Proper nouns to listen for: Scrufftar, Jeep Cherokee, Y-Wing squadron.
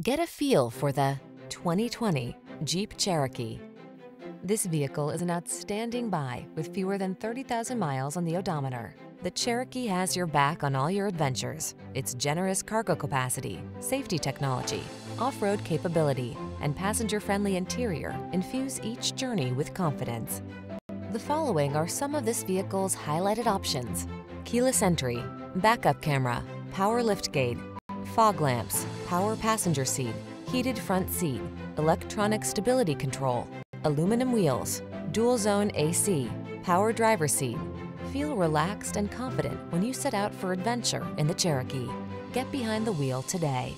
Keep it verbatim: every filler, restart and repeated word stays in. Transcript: Get a feel for the twenty twenty Jeep Cherokee. This vehicle is an outstanding buy with fewer than thirty thousand miles on the odometer. The Cherokee has your back on all your adventures. Its generous cargo capacity, safety technology, off-road capability, and passenger-friendly interior infuse each journey with confidence. The following are some of this vehicle's highlighted options: keyless entry, backup camera, power liftgate, fog lamps, power passenger seat, heated front seat, electronic stability control, aluminum wheels, dual zone A C, power driver seat. Feel relaxed and confident when you set out for adventure in the Cherokee. Get behind the wheel today.